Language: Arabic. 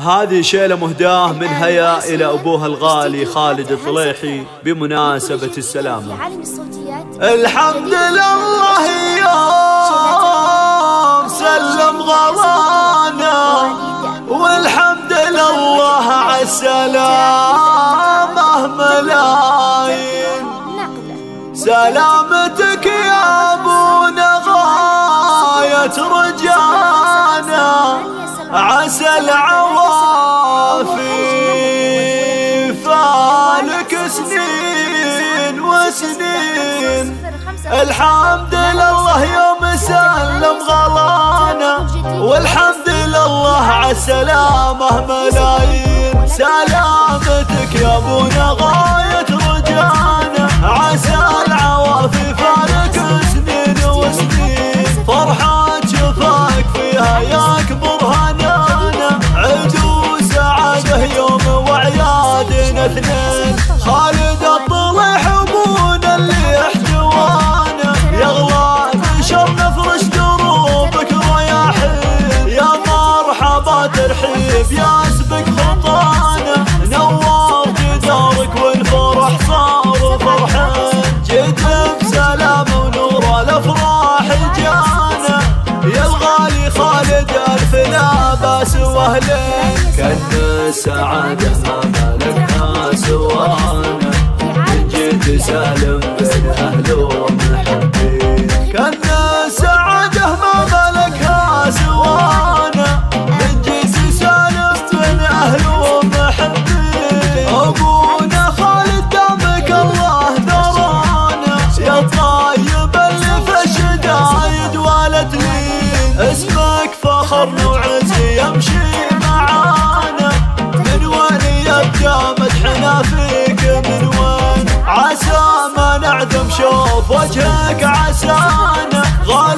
هذه شيلة مهداة من هيا إلى أبوها الغالي خالد الطليحي بمناسبة السلامة. الحمد لله يوم سلم غلانا، والحمد لله عالسلامة ملايين. سلامتك يا أبونا غاية رجانا، عسى العوافي فالك سنين وسنين. الحمد لله يوم سلم غلانا، والحمد لله عالسلامة ملايين. سلامتك يا أبونا غاية رجانا، عسى العوافي فالك سنين وسنين. فرحة شفاك فيها يا كبر هنانا، عدو سعاده يوم وعيادنا اثنين. خالد الطليحي ابونا اللي احتوانا، يغلى بشرنا فرش دروبك رياحين. يا مرحبا ترحيب يسبق خطانا، نورت دارك والفرح صار فرحين. جيت بسلام ونور الافراح جانا، يا الغالي خالد الف لا باس واهلين. كن السعاده ما ملكها سوانا، من جيت سالم من اهل ومحبين. كن السعاده ما ملكها سوانا، من جيت سالم من اهل ومحبين. ابونا خالد دامك الله درانا، يا الطيب اللي في الشدايد والتلين. اسمك فخرنا وعزي يمشي معانا، من وين يبقى مدحنا فيك من وين. عسى ما نعدم شوف وجهك عسانا،